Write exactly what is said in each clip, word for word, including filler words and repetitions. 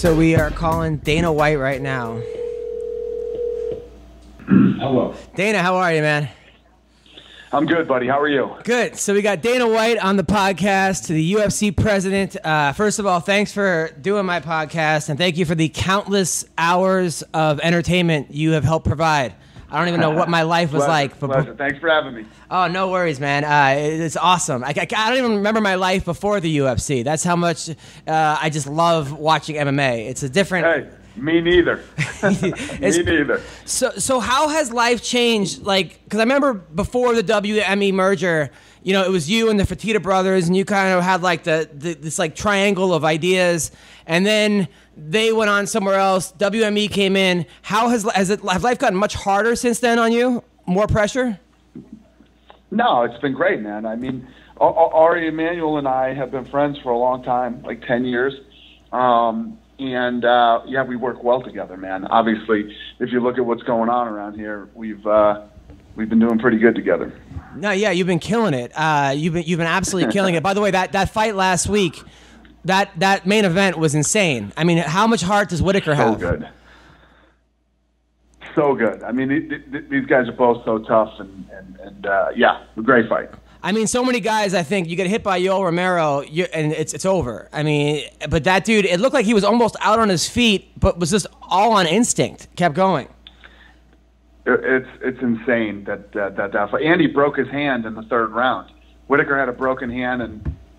so we are calling Dana White right now. Hello. Dana, how are you, man? I'm good, buddy. How are you? Good. So we got Dana White on the podcast, the U F C president. Uh, first of all, thanks for doing my podcast, and thank you for the countless hours of entertainment you have helped provide. I don't even know what my life was pleasure, like. But pleasure. Thanks for having me. Oh, no worries, man. Uh, it's awesome. I, I, I don't even remember my life before the U F C. That's how much uh, I just love watching M M A. It's a different... Hey. Me neither. Me neither. So, so how has life changed? Like, because I remember before the W M E merger, you know, it was you and the Fertitta brothers, and you kind of had like the, the this like triangle of ideas, and then they went on somewhere else. W M E came in. How has has it have life gotten much harder since then on you? More pressure? No, it's been great, man. I mean, Ari Emanuel and I have been friends for a long time, like ten years. Um, And, uh, yeah, we work well together, man. Obviously, if you look at what's going on around here, we've, uh, we've been doing pretty good together. No, yeah, you've been killing it. Uh, you've been, you've been absolutely killing it. By the way, that, that fight last week, that, that main event was insane. I mean, how much heart does Whitaker have? So good. So good. I mean, th th these guys are both so tough and, and, and uh, yeah, a great fight. I mean, so many guys, I think, you get hit by Yoel Romero, you, and it's it's over. I mean, but that dude, it looked like he was almost out on his feet, but was just all on instinct, kept going. It's it's insane that that that, that fight. And he broke his hand in the third round. Whitaker had a broken hand and,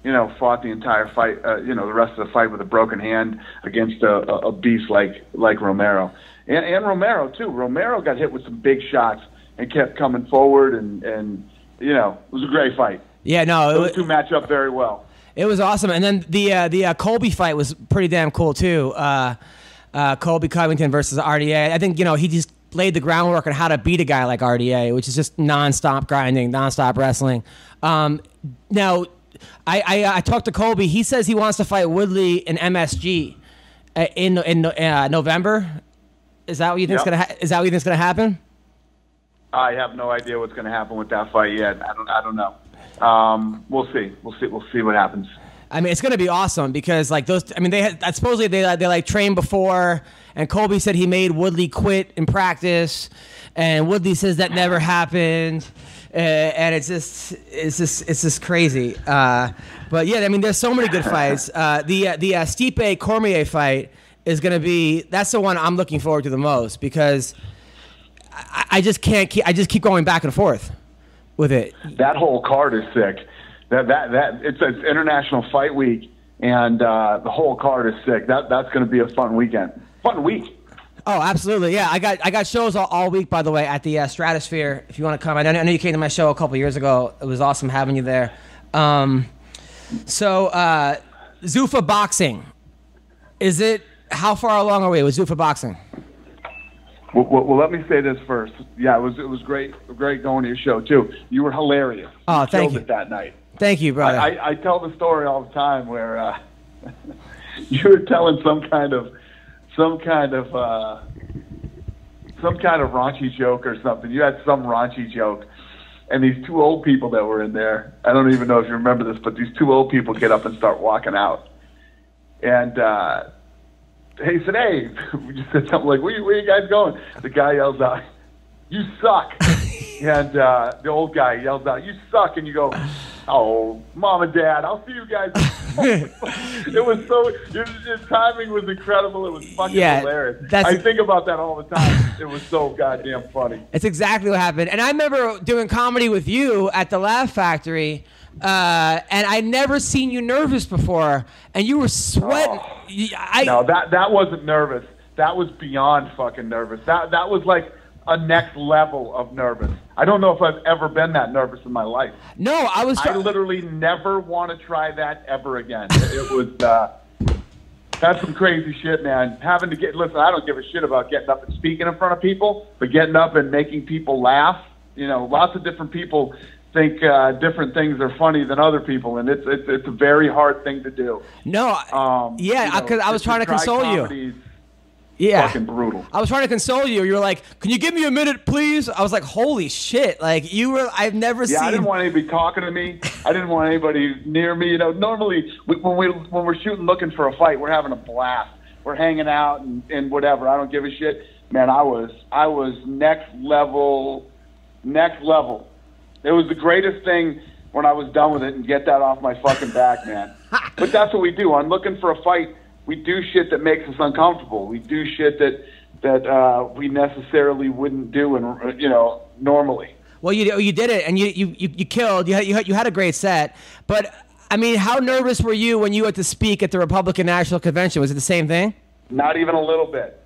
you know, fought the entire fight, uh, you know, the rest of the fight with a broken hand against a, a beast like, like Romero. And, and Romero, too. Romero got hit with some big shots and kept coming forward and... and you know, it was a great fight. Yeah, no, those two match up very well. It was awesome, and then the uh, the uh, Colby fight was pretty damn cool too. Uh, uh, Colby Covington versus R D A. I think you know he just laid the groundwork on how to beat a guy like R D A, which is just nonstop grinding, nonstop wrestling. Um, now, I, I I talked to Colby. He says he wants to fight Woodley and M S G in in uh, November. Is that what you think's yep. gonna ha is that what you think's gonna happen? I have no idea what's going to happen with that fight yet. I don't. I don't know. Um, we'll see. We'll see. We'll see what happens. I mean, it's going to be awesome because, like those. I mean, they had supposedly they they like trained before, and Colby said he made Woodley quit in practice, and Woodley says that never happened, uh, and it's just it's just it's just crazy. Uh, but yeah, I mean, there's so many good fights. Uh, the uh, the uh, Stipe Cormier fight is going to be that's the one I'm looking forward to the most because. I just can't keep. I just keep going back and forth with it. That whole card is sick. That that that it's, it's International Fight Week, and uh, the whole card is sick. That that's going to be a fun weekend, fun week. Oh, absolutely, yeah. I got I got shows all, all week, by the way, at the uh, Stratosphere. If you want to come, I know, I know you came to my show a couple years ago. It was awesome having you there. Um, so uh, Zuffa Boxing, is it? How far along are we with Zuffa Boxing? Well, well, let me say this first. Yeah, it was it was great, great going to your show too. You were hilarious. Oh, thank you. Killed it that night. Thank you, brother. I, I, I tell the story all the time where uh, you were telling some kind of some kind of uh, some kind of raunchy joke or something. You had some raunchy joke, and these two old people that were in there. I don't even know if you remember this, but these two old people get up and start walking out, and. Uh, He said, hey, we just said something like, where you, where you guys going? The guy yells out, you suck. and uh, the old guy yells out, you suck. And you go, oh, mom and dad, I'll see you guys. It was so, your, your timing was incredible. It was fucking yeah, hilarious. I think about that all the time. It was so goddamn funny. It's exactly what happened. And I remember doing comedy with you at the Laugh Factory. Uh, and I never seen you nervous before, and you were sweating. Oh, I, no, that that wasn't nervous. That was beyond fucking nervous. That that was like a next level of nervous. I don't know if I've ever been that nervous in my life. No, I was. I literally never want to try that ever again. It was. Uh, that's some crazy shit, man. Having to get listen. I don't give a shit about getting up and speaking in front of people, but getting up and making people laugh. You know, lots of different people. Think uh, different things are funny than other people, and it's it's, it's a very hard thing to do. No, um, yeah, because you know, I was trying to console you. Yeah, fucking brutal. I was trying to console you. You were like, "Can you give me a minute, please?" I was like, "Holy shit!" Like you were. I've never yeah, seen. Yeah, I didn't want anybody talking to me. I didn't want anybody near me. You know, normally when we when we're shooting, looking for a fight, we're having a blast. we're hanging out and, and whatever. I don't give a shit. Man, I was I was next level, next level. It was the greatest thing when I was done with it and get that off my fucking back, man. But that's what we do. I'm looking for a fight. We do shit that makes us uncomfortable. We do shit that that uh, we necessarily wouldn't do, and you know, normally. Well, you you did it, and you you you killed. You had, you had a great set, but I mean, how nervous were you when you had to speak at the Republican National Convention? Was it the same thing? Not even a little bit.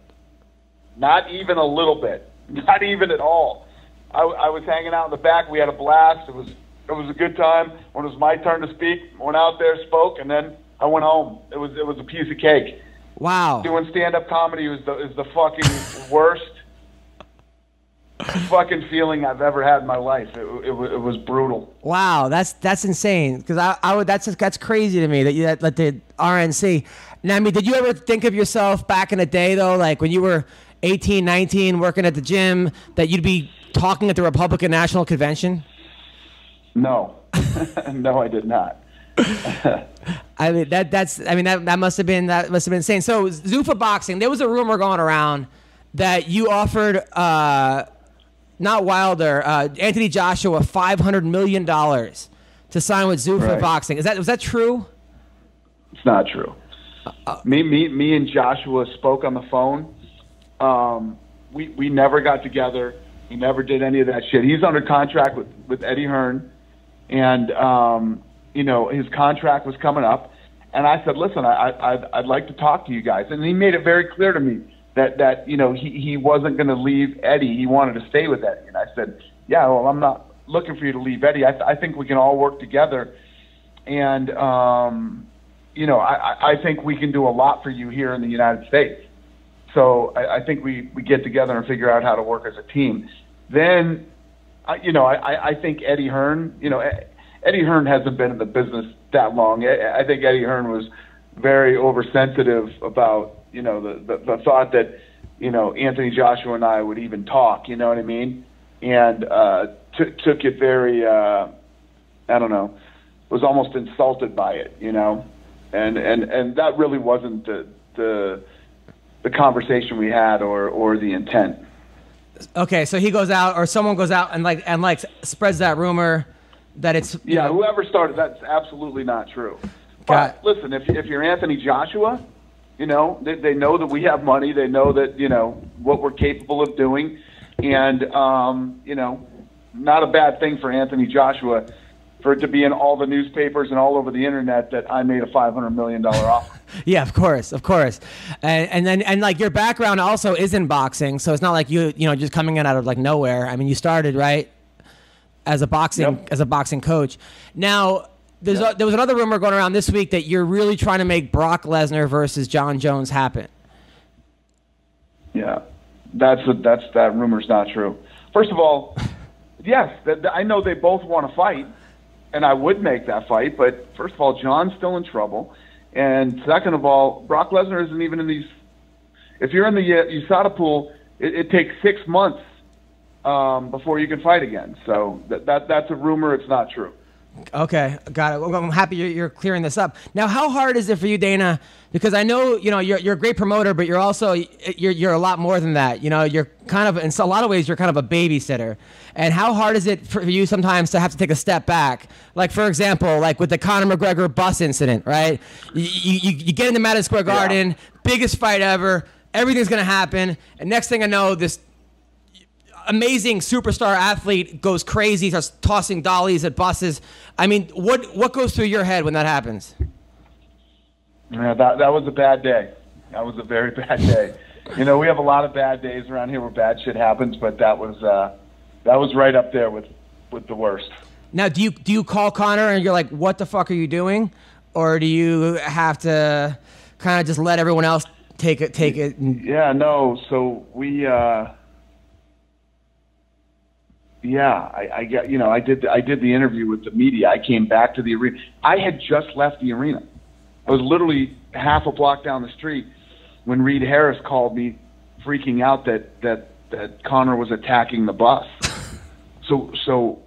Not even a little bit. Not even at all. I, I was hanging out in the back. We had a blast. It was it was a good time. When it was my turn to speak, went out there, spoke, and then I went home. It was it was a piece of cake. Wow. Doing stand-up comedy is the is the fucking worst fucking feeling I've ever had in my life. It, it, it was brutal. Wow, that's that's insane. Because I, I would that's that's crazy to me that you that like the R N C. Now, I mean, did you ever think of yourself back in the day though, like when you were eighteen, nineteen, working at the gym, that you'd be talking at the Republican National Convention? No, no, I did not. I mean that that's I mean that that must have been that must have been insane. So Zuffa Boxing, there was a rumor going around that you offered uh, not Wilder, uh, Anthony Joshua five hundred million dollars to sign with Zuffa right. Boxing. Is that was that true? It's not true. Uh, me me me and Joshua spoke on the phone. Um, we we never got together. We never did any of that shit. He's under contract with with Eddie Hearn, and um, you know, his contract was coming up, and I said, listen, I, I, I'd, I'd like to talk to you guys. And he made it very clear to me that, that you know, he, he wasn't going to leave Eddie. He wanted to stay with Eddie. And I said, yeah, well, I'm not looking for you to leave Eddie. I, th I think we can all work together. And, um, you know, I, I think we can do a lot for you here in the United States. So I, I think we, we get together and figure out how to work as a team. Then, I, you know, I, I think Eddie Hearn, you know, Eddie Hearn hasn't been in the business that long. I think Eddie Hearn was very oversensitive about, you know, the, the, the thought that, you know, Anthony Joshua and I would even talk, you know what I mean? And uh, took it very, uh, I don't know, was almost insulted by it, you know? And, and, and that really wasn't the, the, the conversation we had or, or the intent. Okay, so he goes out or someone goes out and like, and like spreads that rumor. That it's yeah. Know. Whoever started that's absolutely not true. But listen, if if you're Anthony Joshua, you know they they know that we have money. They know that you know what we're capable of doing, and um, you know, not a bad thing for Anthony Joshua for it to be in all the newspapers and all over the internet that I made a five hundred million dollar offer. Yeah, of course, of course, and and then and like your background also is in boxing, so it's not like you you know just coming in out of like nowhere. I mean, you started right. As a boxing, yep. as a boxing coach. Now, there's yep. a, there was another rumor going around this week that you're really trying to make Brock Lesnar versus Jon Jones happen. Yeah, that's a, that's that rumor's not true. First of all, yes, th th I know they both want to fight, and I would make that fight. But first of all, Jon's still in trouble, and second of all, Brock Lesnar isn't even in these. If you're in the uh, U S A D A pool, it, it takes six months. Um, before you can fight again. So that, that that's a rumor. It's not true. Okay, got it. Well, I'm happy you're, you're clearing this up. Now, how hard is it for you, Dana? Because I know you know you're you're a great promoter, but you're also you're you're a lot more than that. You know, you're kind of in a lot of ways you're kind of a babysitter. And how hard is it for you sometimes to have to take a step back? Like for example, like with the Conor McGregor bus incident, right? You you, you get into Madison Square Garden, yeah. biggest fight ever. Everything's gonna happen, and next thing I know, this. Amazing superstar athlete goes crazy, starts tossing dollies at buses. I mean, what what goes through your head when that happens? Yeah, that that was a bad day. That was a very bad day. You know, we have a lot of bad days around here where bad shit happens, but that was uh, that was right up there with with the worst. Now, do you do you call Conor and you're like, "What the fuck are you doing?" Or do you have to kind of just let everyone else take it take it? Yeah, no. So we. Uh, Yeah, I, I get, you know, I did, the, I did the interview with the media. I came back to the arena. I had just left the arena. I was literally half a block down the street when Reed Harris called me freaking out that, that, that Conor was attacking the bus. So, so,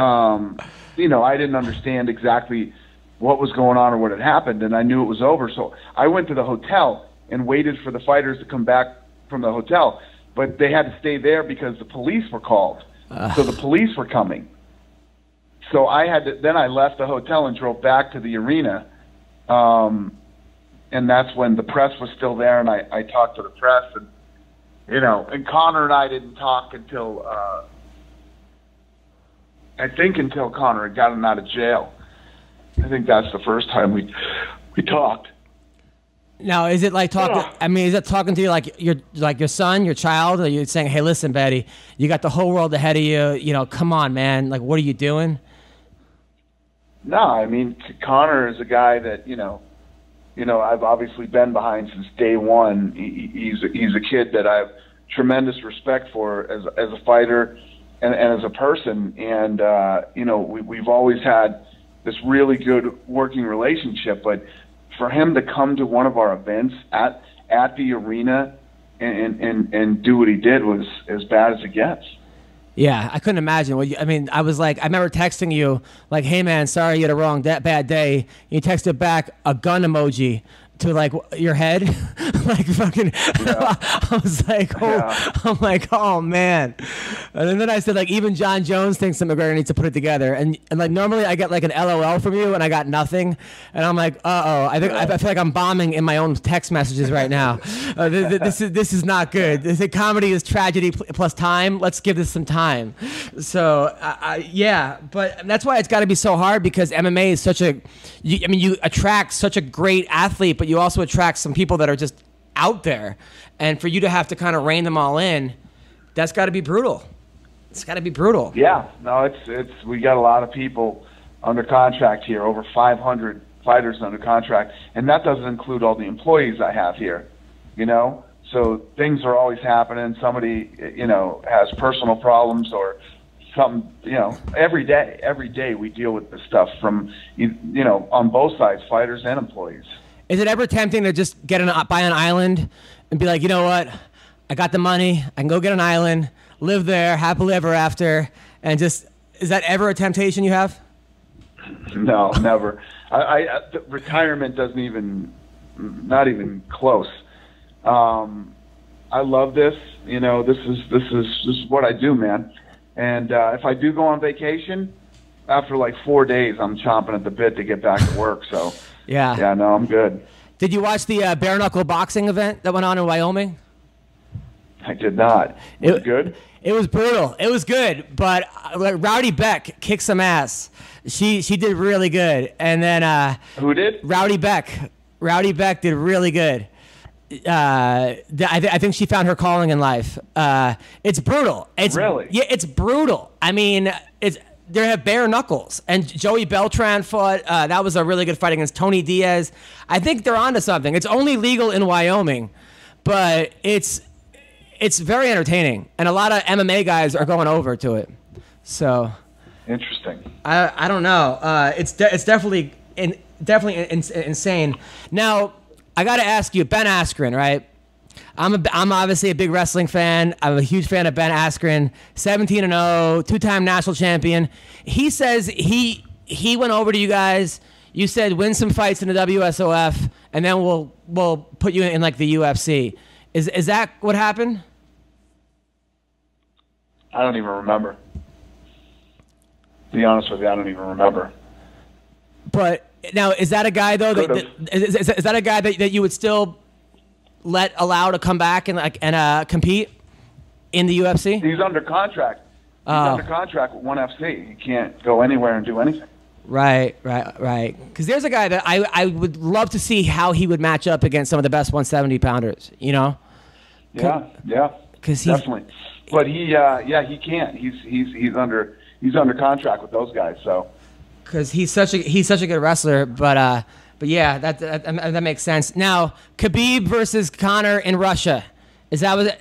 um, you know, I didn't understand exactly what was going on or what had happened, and I knew it was over. So I went to the hotel and waited for the fighters to come back from the hotel. But they had to stay there because the police were called. Uh. So the police were coming. So I had to, then I left the hotel and drove back to the arena. Um, and that's when the press was still there, and I, I talked to the press. And, you know, and Conor and I didn't talk until, uh, I think until Conor had gotten out of jail. I think that's the first time we we talked. Now, is it like talking? Yeah. I mean, is it talking to you like your like your son, your child, or you saying, "Hey, listen, Betty, you got the whole world ahead of you. You know, come on, man. Like, what are you doing?" No, I mean, Conor is a guy that you know, you know, I've obviously been behind since day one. He, he's a, he's a kid that I have tremendous respect for as as a fighter and, and as a person, and uh, you know, we, we've always had this really good working relationship. But for him to come to one of our events at at the arena and and and do what he did was as bad as it gets. Yeah, I couldn't imagine. Well, I mean, I was like, I remember texting you like, "Hey man, sorry you had a wrong that bad day." You texted back a gun emoji to like your head, like fucking. Yeah. I was like, oh, yeah. I'm like, oh man. And then I said, like, even Jon Jones thinks that McGregor needs to put it together. And and like normally I get like an L O L from you, and I got nothing. And I'm like, uh oh, I think yeah. I, I feel like I'm bombing in my own text messages right now. uh, th th this is this is not good. They say comedy is tragedy plus time. Let's give this some time. So uh, I, yeah, but that's why it's got to be so hard, because M M A is such a. You, I mean, you attract such a great athlete, but you also attract some people that are just out there, and for you to have to kind of rein them all in, that's got to be brutal. It's got to be brutal. Yeah, no, it's it's we got a lot of people under contract here, over five hundred fighters under contract, and that doesn't include all the employees I have here, you know. So things are always happening. Somebody, you know, has personal problems or something, you know. Every day, every day we deal with this stuff from, you know, on both sides, fighters and employees. Is it ever tempting to just get an, buy an island and be like, you know what, I got the money, I can go get an island, live there, happily ever after, and just, is that ever a temptation you have? No, never. I, I, retirement doesn't even, not even close. Um, I love this, you know, this is, this is, this is what I do, man. And uh, if I do go on vacation, after like four days, I'm chomping at the bit to get back to work, so... Yeah. Yeah, no, I'm good. Did you watch the uh, bare knuckle boxing event that went on in Wyoming? I did not. Was it, it good? It was brutal. It was good, but uh, Rowdy Beck kicked some ass. She she did really good, and then uh, who did? Rowdy Beck. Rowdy Beck did really good. Uh, I, th I think she found her calling in life. Uh, it's brutal. It's really yeah, it's brutal. I mean, it's. They have bare knuckles, and Joey Beltran fought. Uh, that was a really good fight against Tony Diaz. I think they're onto something. It's only legal in Wyoming, but it's it's very entertaining, and a lot of M M A guys are going over to it. So interesting. I I don't know. Uh, it's de it's definitely in, definitely in, in, insane. Now I got to ask you, Ben Askren, right? I'm a, I'm obviously a big wrestling fan. I'm a huge fan of Ben Askren, seventeen and oh, two-time national champion. He says he he went over to you guys. You said win some fights in the W S O F, and then we'll we'll put you in like the U F C. Is is that what happened? I don't even remember. To be honest with you, I don't even remember. But now, is that a guy though? That, that, is, is, is that a guy that that you would still? Let allow to come back and like and uh compete in the U F C? He's under contract. He's uh, under contract with one F C. He can't go anywhere and do anything. Right, right, right. Because there's a guy that I I would love to see how he would match up against some of the best one seventy pounders. You know? Yeah, yeah. Because definitely. But he, uh, yeah, he can't. He's he's he's under he's under contract with those guys. So. Because he's such a he's such a good wrestler, but. Uh, But yeah, that, that that makes sense. Now, Khabib versus Conor in Russia, is that what? It,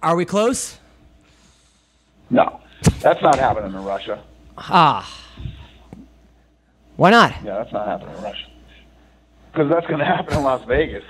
are we close? No, that's not happening in Russia. Ah, why not? Yeah, that's not happening in Russia. Because that's going to happen in Las Vegas.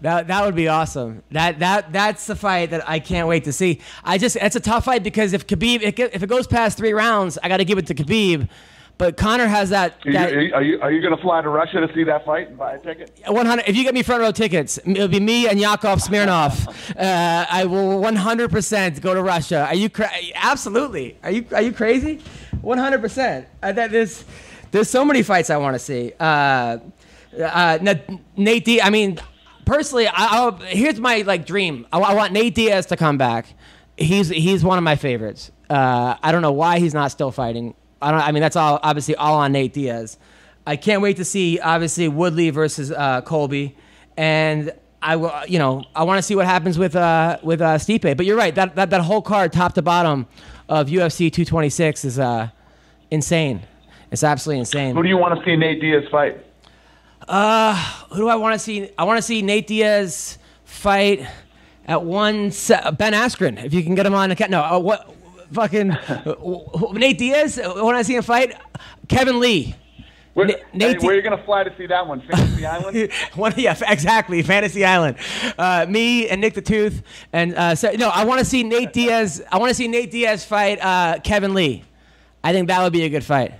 that that would be awesome. That that that's the fight that I can't wait to see. I just it's a tough fight because if Khabib if it goes past three rounds, I got to give it to Khabib. But Conor has that. Are that, you, are you, are you going to fly to Russia to see that fight and buy a ticket? one hundred. If you get me front row tickets, it'll be me and Yakov Smirnov. uh, I will one hundred percent go to Russia. Are you cra absolutely? Are you are you crazy? one hundred percent. Uh, that there's there's so many fights I want to see. Uh, uh, Nate D. I mean, personally, I, I here's my like dream. I, I want Nate Diaz to come back. He's he's one of my favorites. Uh, I don't know why he's not still fighting. I don't. I mean, that's all obviously all on Nate Diaz. I can't wait to see obviously Woodley versus uh, Colby, and I will. You know, I want to see what happens with uh, with uh, Stipe. But you're right. That, that that whole card, top to bottom, of U F C two twenty-six is uh, insane. It's absolutely insane. Who do you want to see Nate Diaz fight? Uh, who do I want to see? I want to see Nate Diaz fight at one set, Ben Askren, if you can get him on. No, uh, what? Fucking Nate Diaz. When I see him fight, Kevin Lee. Where, Nate hey, where are you gonna fly to see that one? Fantasy Island. One, yeah, exactly. Fantasy Island. Uh, me and Nick the Tooth, and uh, so, no, I want to see Nate Diaz. I want to see Nate Diaz fight uh, Kevin Lee. I think that would be a good fight.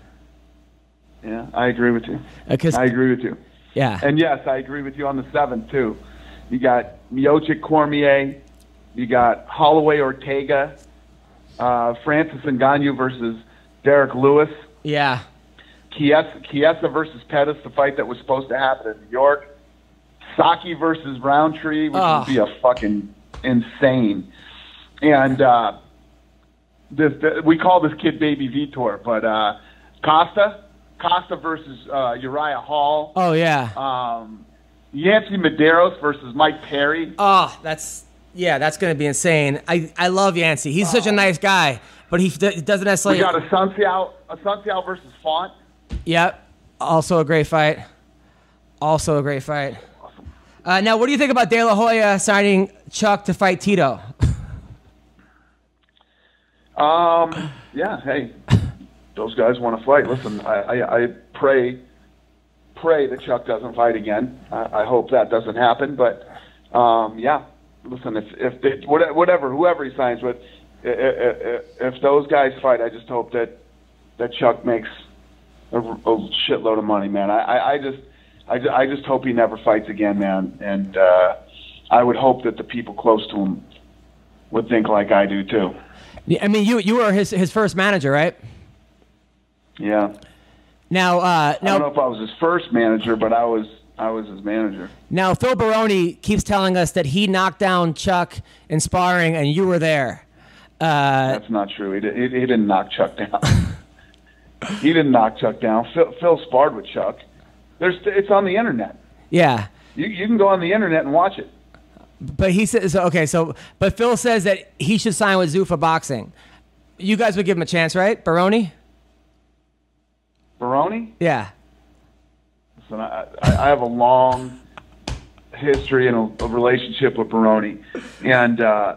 Yeah, I agree with you. Uh, I agree with you. Yeah. And yes, I agree with you on the seven too. You got Miocic Cormier. You got Holloway Ortega. Uh, Francis Ngannou versus Derek Lewis. Yeah. Chiesa, Chiesa versus Pettis, the fight that was supposed to happen in New York. Saki versus Roundtree, which oh. would be a fucking insane. And uh, this, this, we call this kid Baby Vitor, but uh, Costa, Costa versus uh, Uriah Hall. Oh, yeah. Um, Yancy Medeiros versus Mike Perry. Oh, that's... Yeah, that's going to be insane. I, I love Yancy. He's oh. such a nice guy, but he d doesn't necessarily... We got Asunciao, Asunciao versus Font. Yep. Also a great fight. Also a great fight. Awesome. Uh, now, what do you think about De La Hoya signing Chuck to fight Tito? um. Yeah, hey, those guys want to fight. Listen, I, I, I pray, pray that Chuck doesn't fight again. I, I hope that doesn't happen, but um, yeah. Listen, if if they, whatever, whoever he signs with, if, if those guys fight, I just hope that that Chuck makes a, a shitload of money, man. I I just I just, I just hope he never fights again, man. And uh, I would hope that the people close to him would think like I do too. I mean, you you were his his first manager, right? Yeah. Now, uh, now I don't know if I was his first manager, but I was. I was his manager. Now, Phil Baroni keeps telling us that he knocked down Chuck in sparring, and you were there. Uh, That's not true. He, did, he, he didn't knock Chuck down. He didn't knock Chuck down. Phil, Phil sparred with Chuck. There's, it's on the internet. Yeah. You, you can go on the internet and watch it. But he says, okay, so, but Phil says that he should sign with Zuffa Boxing. You guys would give him a chance, right? Baroni? Baroni? Yeah. And I, I have a long history and a, a relationship with Baroni, and uh,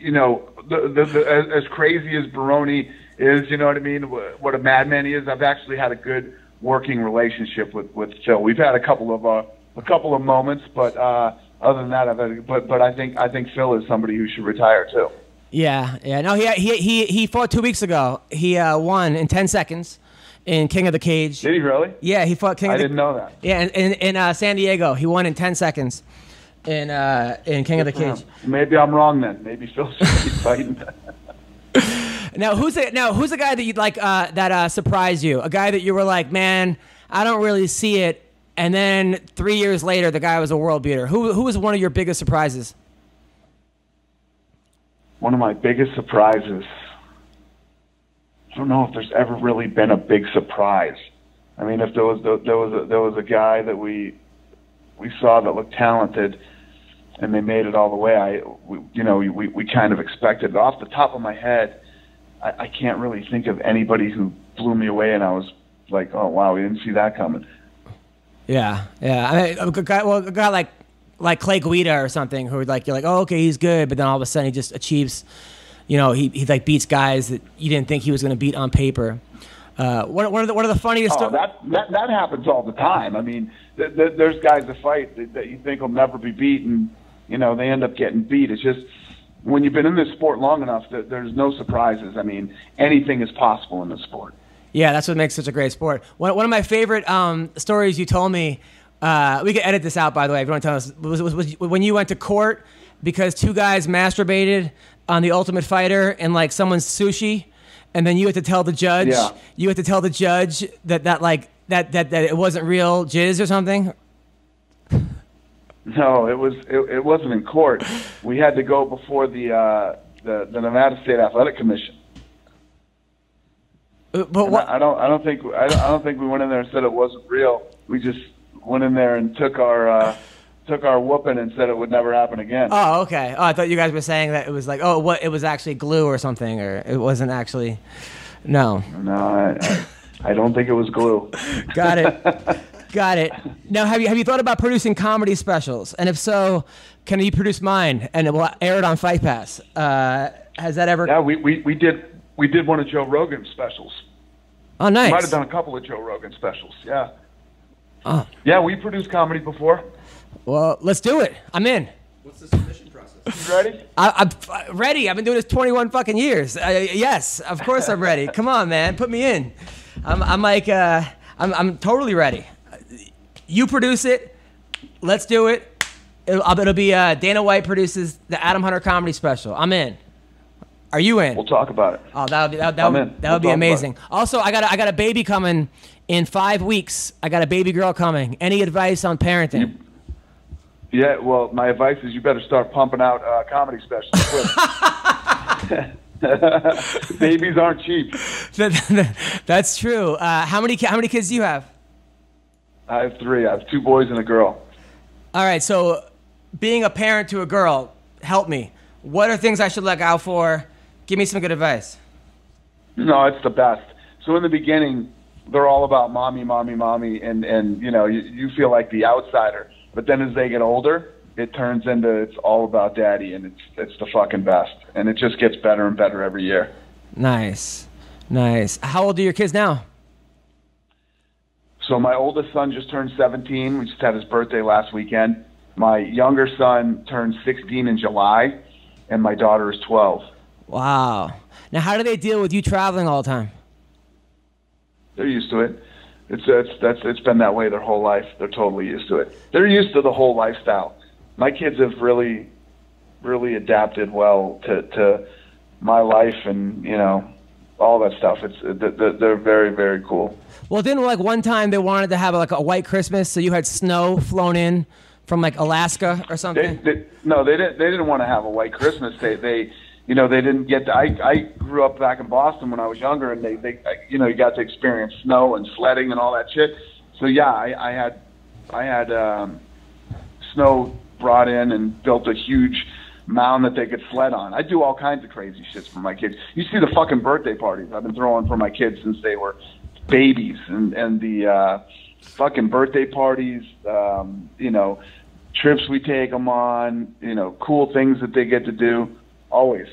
you know, the, the, the, as, as crazy as Baroni is, you know what I mean. What a madman he is. I've actually had a good working relationship with with Phil. We've had a couple of uh, a couple of moments, but uh, other than that, I've had, but but I think I think Phil is somebody who should retire too. Yeah, yeah. No, he he he, he fought two weeks ago. He uh, won in ten seconds. In King of the Cage. Did he really? Yeah, he fought King of the Cage. I didn't know that. Yeah, in, in, in uh, San Diego. He won in ten seconds in, uh, in King of the Cage. Maybe I'm wrong then. Maybe Phil should be fighting. Now, who's the, now, who's the guy that you'd like uh, that uh, surprised you? A guy that you were like, man, I don't really see it. And then three years later, the guy was a world beater. Who, who was one of your biggest surprises? One of my biggest surprises. I don't know if there's ever really been a big surprise. I mean, if there was there was a, there was a guy that we we saw that looked talented, and they made it all the way. I we, you know we we kind of expected it. Off the top of my head, I, I can't really think of anybody who blew me away, and I was like, oh wow, we didn't see that coming. Yeah, yeah. I mean, a guy, well, a guy like like Clay Guida or something, who like you're like, oh okay, he's good, but then all of a sudden he just achieves. You know, he, he like beats guys that you didn't think he was going to beat on paper. Uh, what, what, are the, what are the funniest... Oh, that, that, that happens all the time. I mean, th th there's guys that fight that, that you think will never be beaten. You know, they end up getting beat. It's just when you've been in this sport long enough, th there's no surprises. I mean, anything is possible in this sport. Yeah, that's what makes such a great sport. One, one of my favorite um, stories you told me, uh, we could edit this out, by the way, if you want to tell us, was, was, was when you went to court because two guys masturbated on The Ultimate Fighter and like someone's sushi, and then you had to tell the judge, yeah. you had to tell the judge that that like that that that it wasn't real jizz or something. No, it was it, it wasn't in court. We had to go before the uh, the, the Nevada State Athletic Commission. Uh, but what? I, I don't I don't think I don't, I don't think we went in there and said it wasn't real. We just went in there and took our. Uh, took our whooping and said it would never happen again. Oh, okay. Oh, I thought you guys were saying that it was like, oh, what? It was actually glue or something, or it wasn't actually, no. No, I, I, I don't think it was glue. Got it. Got it. Now, have you have you thought about producing comedy specials? And if so, can you produce mine? And it will air it on Fight Pass. Uh, has that ever? Yeah, we, we, we did we did one of Joe Rogan's specials. Oh, nice. We might have done a couple of Joe Rogan specials. Yeah. Oh. Yeah, we produced comedy before. Well, let's do it. I'm in. What's the submission process? You ready? I, I'm ready. I've been doing this twenty-one fucking years. I, yes, of course I'm ready. Come on, man. Put me in. I'm, I'm like, uh, I'm, I'm totally ready. You produce it. Let's do it. It'll, it'll be uh, Dana White produces the Adam Hunter comedy special. I'm in. Are you in? We'll talk about it. Oh, that'll be, that, that I'm would, in. That we'll would be amazing. Also, I got a, I got a baby coming in five weeks. I got a baby girl coming. Any advice on parenting? You Yeah, well, my advice is you better start pumping out uh, comedy specials quick. Babies aren't cheap. That's true. Uh, how many how many kids do you have? I have three. I have two boys and a girl. All right, so being a parent to a girl, help me. What are things I should look out for? Give me some good advice. No, it's the best. So in the beginning, they're all about mommy, mommy, mommy, and, and you know, you, you feel like the outsider. But then as they get older, it turns into it's all about daddy, and it's it's the fucking best. And it just gets better and better every year. Nice. Nice. How old are your kids now? So my oldest son just turned seventeen. We just had his birthday last weekend. My younger son turned sixteen in July, and my daughter is twelve. Wow. Now, how do they deal with you traveling all the time? They're used to it. It's, it's, that's, it's been that way their whole life. They're totally used to it. They're used to the whole lifestyle. My kids have really, really adapted well to, to my life and, you know, all that stuff. It's, they're very, very cool. Well, didn't like one time they wanted to have like a white Christmas, so you had snow flown in from like Alaska or something? They, they, no, they didn't, they didn't want to have a white Christmas. They, they, you know, they didn't get to, I, I grew up back in Boston when I was younger, and they, they, you know, you got to experience snow and sledding and all that shit. So yeah, I, I had, I had, um, snow brought in and built a huge mound that they could sled on. I do all kinds of crazy shits for my kids. You see the fucking birthday parties I've been throwing for my kids since they were babies, and, and the, uh, fucking birthday parties, um, you know, trips we take them on, you know, cool things that they get to do. Always.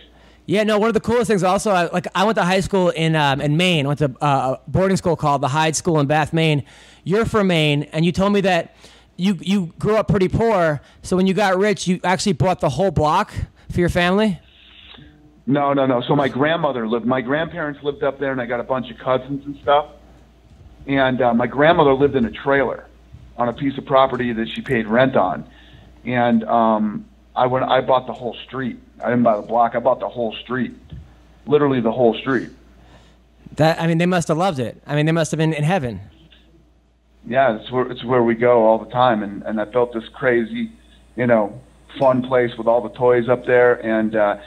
Yeah, no, one of the coolest things also, I, like I went to high school in, um, in Maine. I went to uh, a boarding school called the Hyde School in Bath, Maine. You're from Maine, and you told me that you, you grew up pretty poor, so when you got rich, you actually bought the whole block for your family? No, no, no. So my grandmother lived, my grandparents lived up there, and I got a bunch of cousins and stuff. And uh, my grandmother lived in a trailer on a piece of property that she paid rent on. And um, I, went, I bought the whole street. I didn't buy the block. I bought the whole street, literally the whole street. That I mean, they must have loved it. I mean, they must have been in heaven. Yeah, it's where it's where we go all the time, and and I built this crazy, you know, fun place with all the toys up there, and uh,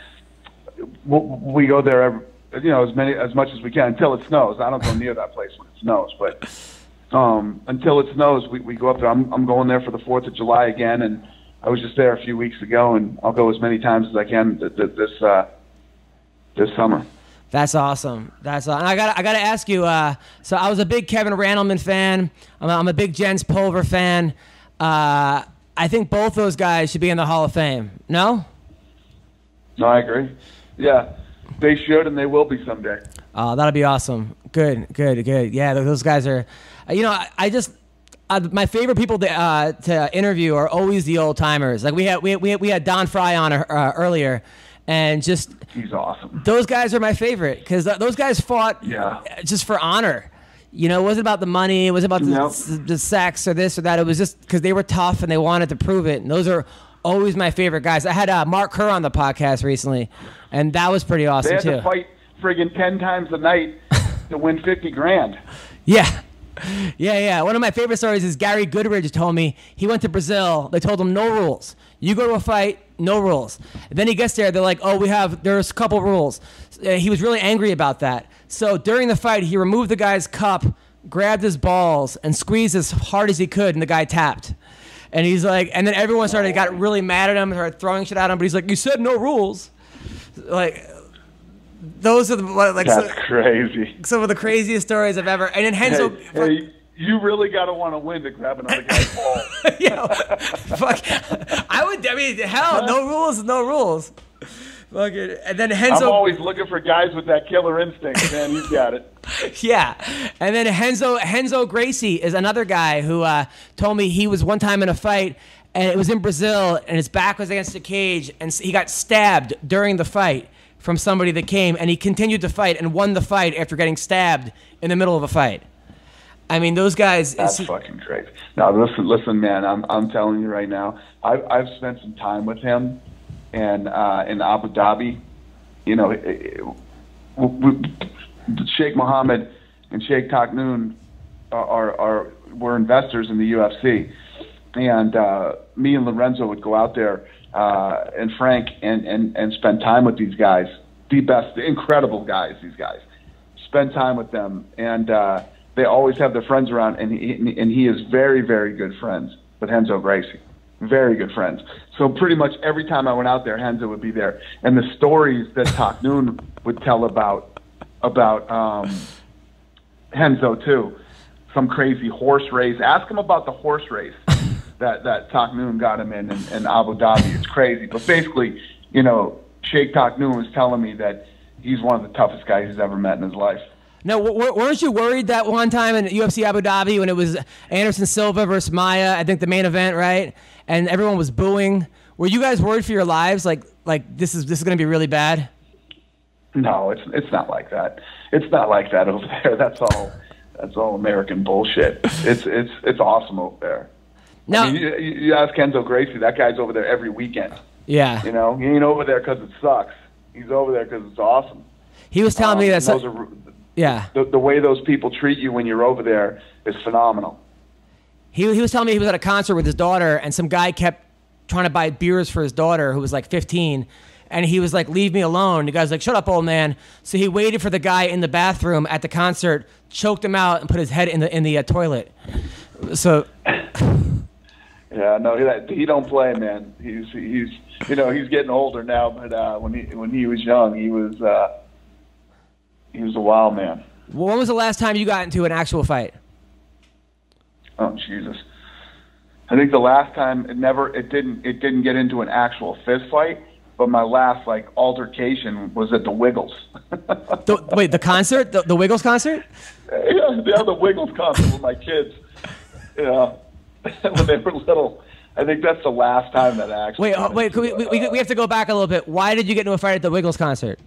we go there, every, you know, as many as much as we can until it snows. I don't go near that place when it snows, but um, until it snows, we we go up there. I'm I'm going there for the fourth of July again, and. I was just there a few weeks ago, and I'll go as many times as I can th th this uh, this summer. That's awesome. That's awesome. I got I got to ask you. Uh, so I was a big Kevin Randleman fan. I'm a, I'm a big Jens Pulver fan. Uh, I think both those guys should be in the Hall of Fame. No? No, I agree. Yeah, they should, and they will be someday. Oh, that'll be awesome. Good, good, good. Yeah, those guys are. You know, I, I just. Uh, my favorite people to, uh, to interview are always the old timers. Like we had, we, we, we had Don Fry on uh, earlier, And just he's awesome. Those guys are my favorite because th those guys fought yeah. just for honor. You know, it wasn't about the money. It wasn't about the, nope. the, the sex or this or that. It was just because they were tough and they wanted to prove it. And those are always my favorite guys. I had uh, Mark Kerr on the podcast recently, and that was pretty awesome too. They had too. to fight friggin' ten times a night to win fifty grand. Yeah. Yeah, yeah. One of my favorite stories is Gary Goodridge told me he went to Brazil. They told him no rules. You go to a fight, no rules. And then he gets there. They're like, oh, we have, there's a couple rules. He was really angry about that. So during the fight, he removed the guy's cup, grabbed his balls, and squeezed as hard as he could, and the guy tapped. And he's like, and then everyone started, got really mad at him, started throwing shit at him. But he's like, you said no rules. Like, those are the, like, that's some, crazy. Some of the craziest stories I've ever. And then Renzo, hey, fuck, hey, you really gotta want to win to grab another guy's ball. Yeah, fuck. I would. I mean, hell, no rules, no rules. Fuck it. And then Renzo. I'm always looking for guys with that killer instinct, man. He's got it. Yeah, and then Renzo Renzo Gracie is another guy who uh, told me he was one time in a fight, and it was in Brazil, and his back was against the cage, and he got stabbed during the fight from somebody that came, and he continued to fight and won the fight after getting stabbed in the middle of a fight. I mean, those guys... That's fucking crazy. Now, listen, listen, man, I'm, I'm telling you right now, I've, I've spent some time with him and uh, in Abu Dhabi. You know, it, it, we, we, Sheikh Mohammed and Sheikh Tahnoon are, are, are, were investors in the U F C. And uh, me and Lorenzo would go out there uh, and Frank and, and, and spend time with these guys, the best, the incredible guys, these guys. Spend time with them. And uh, they always have their friends around, and he, and he is very, very good friends with Renzo Gracie. Very good friends. So pretty much every time I went out there, Renzo would be there. And the stories that Tahnoon would tell about, about um, Renzo too, some crazy horse race. Ask him about the horse race. That, that Tahnoon got him in, in in Abu Dhabi. It's crazy. But basically, you know, Sheikh Tahnoon was telling me that he's one of the toughest guys he's ever met in his life. Now, weren't you worried that one time in U F C Abu Dhabi when it was Anderson Silva versus Maia, I think the main event, right? And everyone was booing. Were you guys worried for your lives? Like, like this is, this is going to be really bad? No, it's, it's not like that. It's not like that over there. That's all, that's all American bullshit. It's, it's, it's awesome over there. No, I mean, you, you ask Renzo Gracie, that guy's over there every weekend. Yeah. You know, he ain't over there because it sucks. He's over there because it's awesome. He was telling um, me that. Those are, yeah. The, the way those people treat you when you're over there is phenomenal. He, he was telling me he was at a concert with his daughter, and some guy kept trying to buy beers for his daughter, who was like fifteen. And he was like, leave me alone. The guy's like, shut up, old man. So he waited for the guy in the bathroom at the concert, choked him out, and put his head in the, in the uh, toilet. So... Yeah, no, he, he don't play, man. He's he's you know he's getting older now, but uh, when he when he was young, he was uh, he was a wild man. Well, when was the last time you got into an actual fight? Oh Jesus, I think the last time it never it didn't it didn't get into an actual fist fight, but my last like altercation was at the Wiggles. the, wait, the concert, the, the Wiggles concert? Yeah, yeah, the Wiggles concert with my kids. Yeah. When they were little. I think that's the last time that I actually... Wait, oh, wait, we, we, we have to go back a little bit. Why did you get into a fight at the Wiggles concert?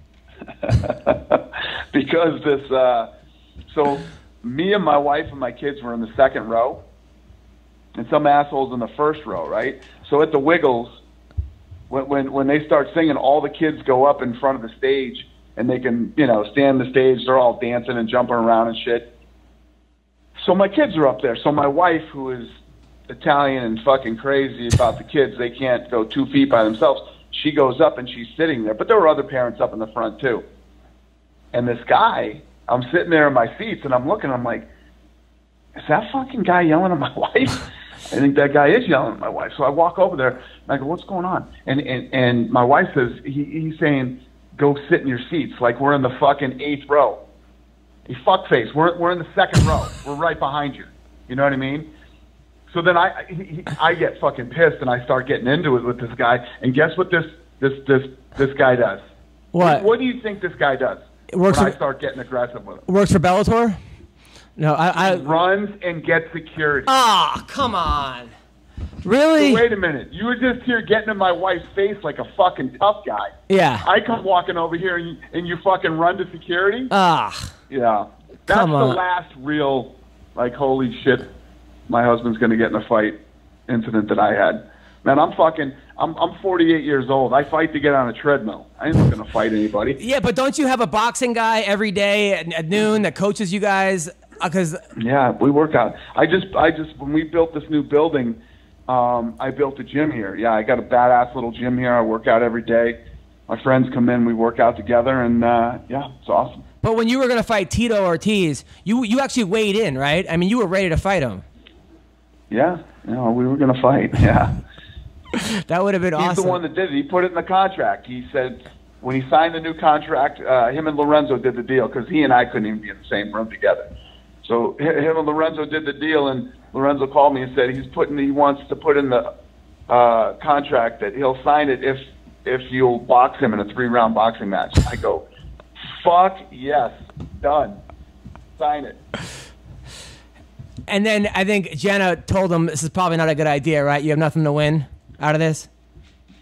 Because this... Uh, so me and my wife and my kids were in the second row, and some assholes in the first row, right? So at the Wiggles, when, when, when they start singing, all the kids go up in front of the stage, and they can, you know, stand the stage. They're all dancing and jumping around and shit. So my kids are up there. So my wife, who is... Italian and fucking crazy about the kids, they can't go two feet by themselves. She goes up and she's sitting there, but there were other parents up in the front too. And this guy, I'm sitting there in my seats and I'm looking, I'm like, is that fucking guy yelling at my wife? I think that guy is yelling at my wife. So I walk over there and I go, what's going on? And and, and my wife says, he, he's saying, go sit in your seats. Like we're in the fucking eighth row. He fuckface. We're, we're in the second row. We're right behind you. You know what I mean? So then I, he, I get fucking pissed and I start getting into it with this guy. And guess what this this this this guy does? What? What do you think this guy does? It works when for, I start getting aggressive with him. Works for Bellator? No, I, I runs and gets security. Ah, oh, come on. Really? So wait a minute. You were just here getting in my wife's face like a fucking tough guy. Yeah. I come walking over here and you, and you fucking run to security? Ah. Yeah. That's the last real, like, holy shit, my husband's going to get in a fight incident that I had. Man, I'm fucking, I'm I'm forty-eight years old. I fight to get on a treadmill. I ain't going to fight anybody. Yeah, but don't you have a boxing guy every day at, at noon that coaches you guys? Because uh, yeah, we work out. I just, I just, when we built this new building, um, I built a gym here. Yeah, I got a badass little gym here. I work out every day. My friends come in, we work out together, and uh, yeah, it's awesome. But when you were going to fight Tito Ortiz, you you actually weighed in, right? I mean, you were ready to fight him. Yeah, you know, we were going to fight, yeah. That would have been He's awesome. He's the one that did it. He put it in the contract. He said when he signed the new contract, uh, him and Lorenzo did the deal because he and I couldn't even be in the same room together. So him and Lorenzo did the deal, and Lorenzo called me and said he's putting he wants to put in the uh, contract that he'll sign it if if you'll box him in a three round boxing match. I go, fuck yes, done, sign it. And then I think Jenna told him this is probably not a good idea, right? You have nothing to win out of this.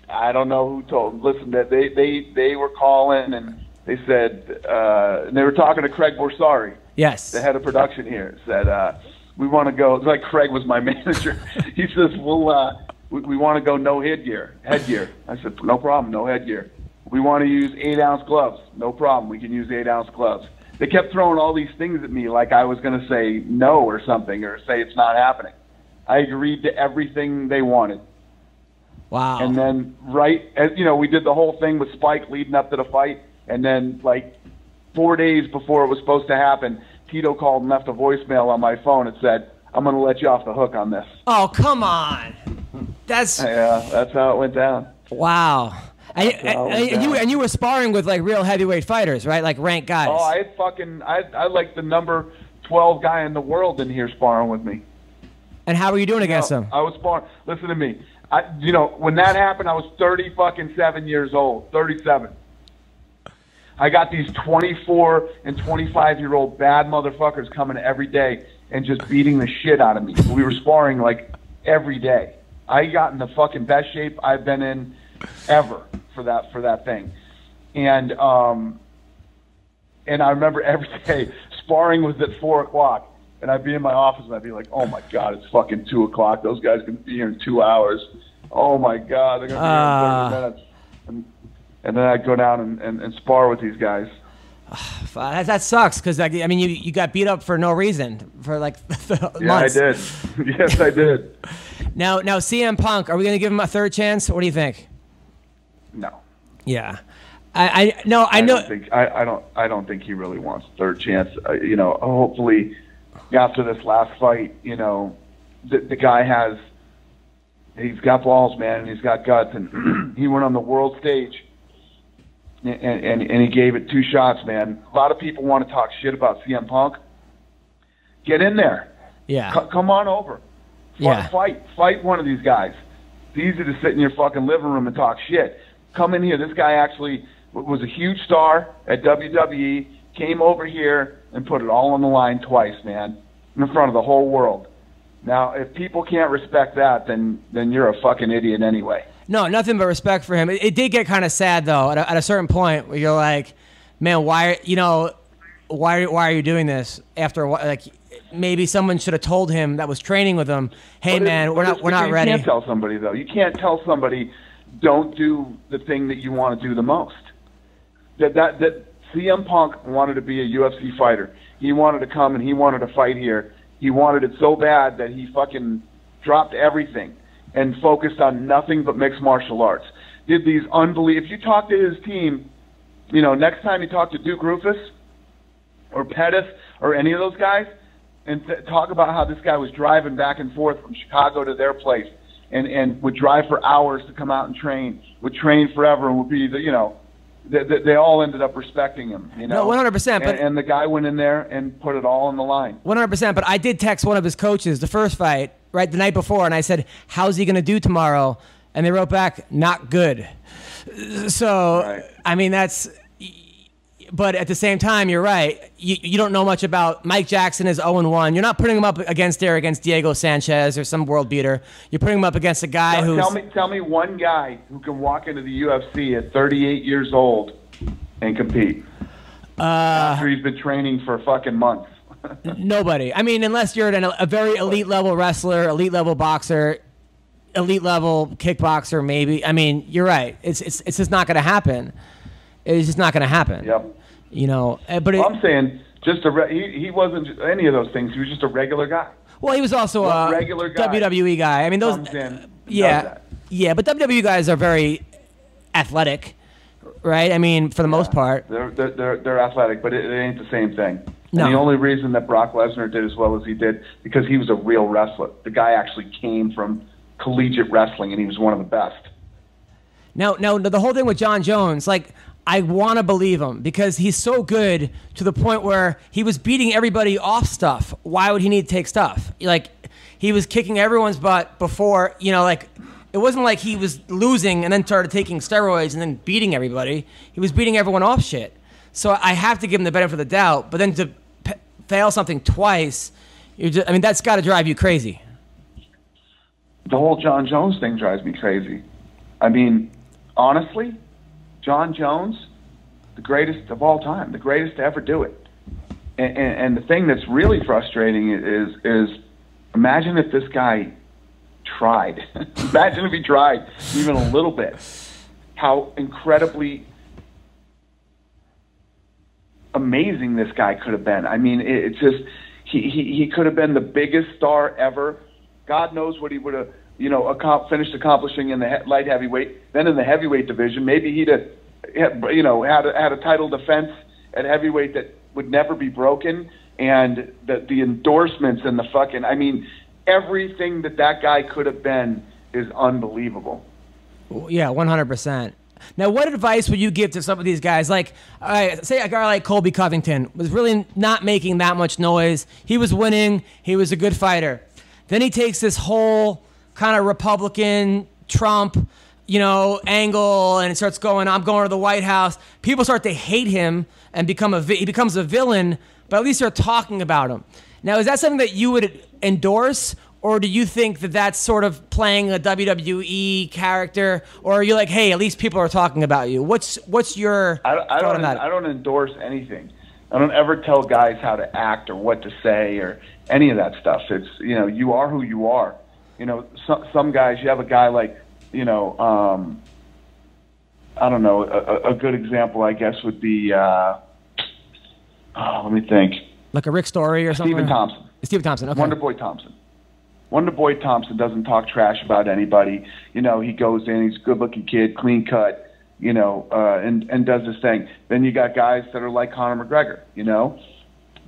I don't know who told him. Listen, that they they they were calling and they said uh, and they were talking to Craig Borsari. Yes. The head of production here said, uh, we want to go. It's like Craig was my manager. He says, we'll, uh, we, we want to go no headgear. Headgear. I said, no problem, no headgear. We want to use eight-ounce gloves. No problem, we can use eight-ounce gloves. They kept throwing all these things at me like I was going to say no or something or say it's not happening. I agreed to everything they wanted. Wow. And then right, as, you know, we did the whole thing with Spike leading up to the fight, and then like – four days before it was supposed to happen, Tito called and left a voicemail on my phone and said, I'm going to let you off the hook on this. Oh, come on. That's... Yeah, that's how it went down. Wow. And, and, and, down. You, and you were sparring with, like, real heavyweight fighters, right? Like, ranked guys. Oh, I fucking... I, I like the number twelve guy in the world in here sparring with me. And how were you doing you against know, him? I was sparring... Listen to me. I, you know, when that happened, I was thirty fucking seven years old. thirty-seven. I got these twenty-four and twenty-five-year-old bad motherfuckers coming every day and just beating the shit out of me. We were sparring, like, every day. I got in the fucking best shape I've been in ever for that for that thing. And um, and I remember every day, sparring was at four o'clock, and I'd be in my office, and I'd be like, oh, my God, it's fucking two o'clock. Those guys are going to be here in two hours. Oh, my God, they're going to be uh... here in thirty minutes. And, And then I'd go down and, and, and spar with these guys. That, that sucks because, I mean, you, you got beat up for no reason for, like, yeah, months. Yeah, I did. Yes, I did. Now, now, C M Punk, are we going to give him a third chance? What do you think? No. Yeah. I, I no, I, I know. Don't think, I, I, don't, I don't think he really wants a third chance. Uh, you know, hopefully after this last fight, you know, the, the guy has – he's got balls, man, and he's got guts. And he went on the world stage. And, and, and he gave it two shots, man. A lot of people want to talk shit about C M Punk. Get in there. Yeah. C come on over. F yeah. Fight. Fight one of these guys. It's easy to sit in your fucking living room and talk shit. Come in here. This guy actually was a huge star at W W E, came over here and put it all on the line twice, man, in front of the whole world. Now, if people can't respect that, then, then you're a fucking idiot anyway. No, nothing but respect for him. It, it did get kind of sad, though, at a, at a certain point where you're like, man, why are, you know, why, why are you doing this? After a while, like, maybe someone should have told him that was training with him, hey, but man, it, we're not, we're not ready. You can't tell somebody, though. You can't tell somebody don't do the thing that you want to do the most. That, that, that C M Punk wanted to be a U F C fighter. He wanted to come and he wanted to fight here. He wanted it so bad that he fucking dropped everything and focused on nothing but mixed martial arts. Did these unbelievable... If you talk to his team, you know, next time you talk to Duke Rufus or Pettis or any of those guys, and th talk about how this guy was driving back and forth from Chicago to their place and, and would drive for hours to come out and train, would train forever and would be, the, you know... They, they, they all ended up respecting him, you know. No, one hundred percent. But and, and the guy went in there and put it all on the line. one hundred percent. But I did text one of his coaches the first fight, right, the night before, and I said, how's he going to do tomorrow? And they wrote back, not good. So, right. I mean, that's But at the same time, you're right. You, you don't know much about Mike Jackson is zero and one. You're not putting him up against there against Diego Sanchez or some world beater. You're putting him up against a guy who tell me tell me one guy who can walk into the U F C at thirty-eight years old and compete. Uh, After he's been training for fucking months. Nobody. I mean, unless you're an, a very elite level wrestler, elite level boxer, elite level kickboxer, maybe. I mean, you're right. It's it's it's just not going to happen. It's just not going to happen. Yep. You know, but it, well, I'm saying just a re he he wasn't any of those things. He was just a regular guy. Well, he was also a regular guy. W W E guy. I mean, those. In, yeah, yeah, but W W E guys are very athletic, right? I mean, for the yeah, most part, they're they're they're athletic, but it, it ain't the same thing. No. And the only reason that Brock Lesnar did as well as he did because he was a real wrestler. The guy actually came from collegiate wrestling, and he was one of the best. Now, now the whole thing with Jon Jones, like. I want to believe him because he's so good to the point where he was beating everybody off stuff. Why would he need to take stuff? Like, he was kicking everyone's butt before, you know, like, it wasn't like he was losing and then started taking steroids and then beating everybody. He was beating everyone off shit. So I have to give him the benefit of the doubt, but then to p fail something twice, you're just, I mean, that's got to drive you crazy. The whole Jon Jones thing drives me crazy. I mean, honestly, Jon Jones, the greatest of all time, the greatest to ever do it. And, and, and the thing that's really frustrating is, is imagine if this guy tried. Imagine if he tried even a little bit. How incredibly amazing this guy could have been. I mean, it, it's just, he, he, he could have been the biggest star ever. God knows what he would have. You know, accom finished accomplishing in the he light heavyweight, then in the heavyweight division. Maybe he'd have, you know, had a, had a title defense at heavyweight that would never be broken, and the the endorsements and the fucking, I mean, everything that that guy could have been is unbelievable. Yeah, one hundred percent. Now, what advice would you give to some of these guys? Like, uh, say a guy like Colby Covington was really not making that much noise. He was winning. He was a good fighter. Then he takes this whole kind of Republican, Trump, you know, angle, and it starts going, I'm going to the White House. People start to hate him and become a, he becomes a villain, but at least they're talking about him. Now, is that something that you would endorse, or do you think that that's sort of playing a W W E character, or are you like, hey, at least people are talking about you? What's, what's your I, I thought on that? I don't endorse anything. I don't ever tell guys how to act or what to say or any of that stuff. It's, you know, you are who you are. You know, some, some guys, you have a guy like, you know, um, I don't know, a, a good example, I guess, would be, uh, oh, let me think. Like a Rick Story or something? Stephen Thompson. Stephen Thompson, okay. Wonder Boy Thompson. Wonder Boy Thompson doesn't talk trash about anybody. You know, he goes in, he's a good-looking kid, clean cut, you know, uh, and, and does his thing. Then you got guys that are like Conor McGregor, you know,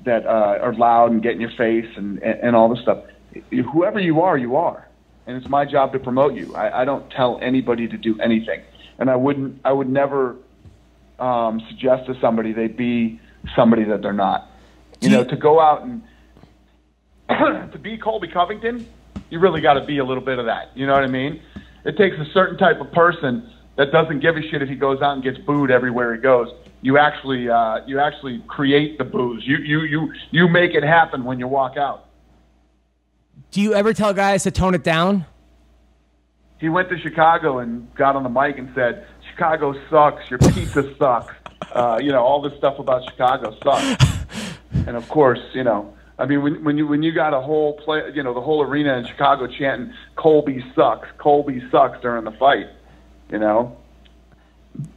that uh, are loud and get in your face and, and, and all this stuff. Whoever you are, you are, and it's my job to promote you. I, I don't tell anybody to do anything, and I wouldn't. I would never um, suggest to somebody they be somebody that they're not. You know, to go out and to be Colby Covington, you really got to be a little bit of that. You know what I mean? It takes a certain type of person that doesn't give a shit if he goes out and gets booed everywhere he goes. You actually, uh, you actually create the boos. You, you, you, you make it happen when you walk out. Do you ever tell guys to tone it down? He went to Chicago and got on the mic and said, Chicago sucks, your pizza sucks. Uh, you know, all this stuff about Chicago sucks. And, of course, you know, I mean, when, when, you, when you got a whole play, you know, the whole arena in Chicago chanting, Colby sucks, Colby sucks during the fight, you know?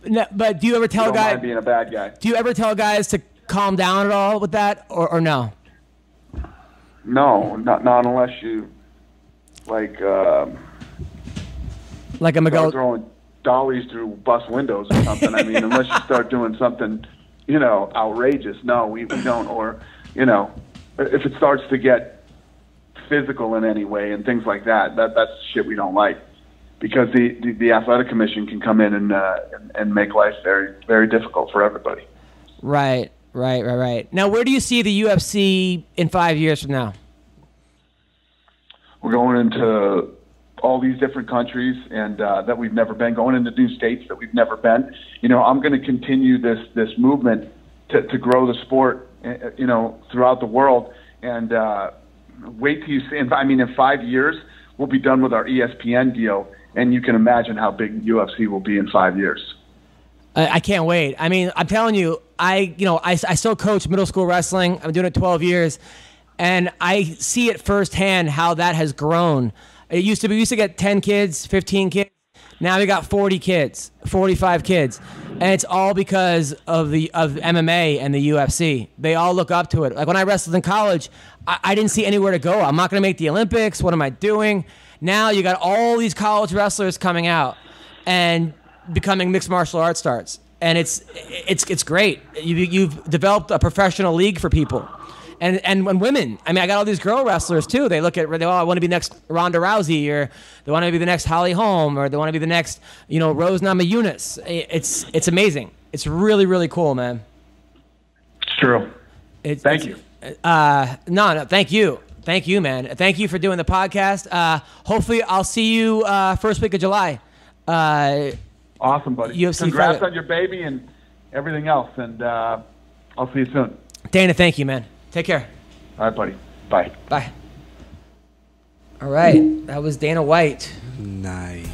No, but do you ever tell you don't guys mind being a bad guy. Do you ever tell guys to calm down at all with that, or, or no? No, not not unless you like um, like a McGill throwing dollies through bus windows or something. I mean, unless you start doing something, you know, outrageous. No, we, we don't. Or, you know, if it starts to get physical in any way and things like that, that that's shit we don't like, because the the, the athletic commission can come in and uh, and, and make life very very difficult for everybody. Right. Right, right, right. Now, where do you see the U F C in five years from now? We're going into all these different countries and uh, that we've never been, going into new states that we've never been. You know, I'm going to continue this this movement to, to grow the sport, you know, throughout the world. And uh, wait till you see. I mean, in five years, we'll be done with our E S P N deal, and you can imagine how big U F C will be in five years. I can't wait. I mean, I'm telling you, I you know, I, I still coach middle school wrestling. I've been doing it twelve years, and I see it firsthand how that has grown. It used to be we used to get ten kids, fifteen kids. Now we got forty kids, forty-five kids, and it's all because of the of M M A and the U F C. They all look up to it. Like when I wrestled in college, I, I didn't see anywhere to go. I'm not going to make the Olympics. What am I doing? Now you got all these college wrestlers coming out and becoming mixed martial arts stars, and it's it's it's great. You, you've developed a professional league for people. And and when women, I mean, I got all these girl wrestlers too. They look at, they, oh, I want to be the next Ronda Rousey, or they want to be the next Holly Holm, or they want to be the next, you know, Rose Namajunas. It's it's amazing. It's really really cool, man. It's true. It, thank it's, you. Uh, no, no, thank you, thank you, man. Thank you for doing the podcast. Uh, hopefully, I'll see you uh, first week of July. Uh, awesome, buddy. U F C Congrats fight. on your baby and everything else, and uh, I'll see you soon. Dana, thank you, man. Take care. All right, buddy. Bye. Bye. All right. That was Dana White. Nice.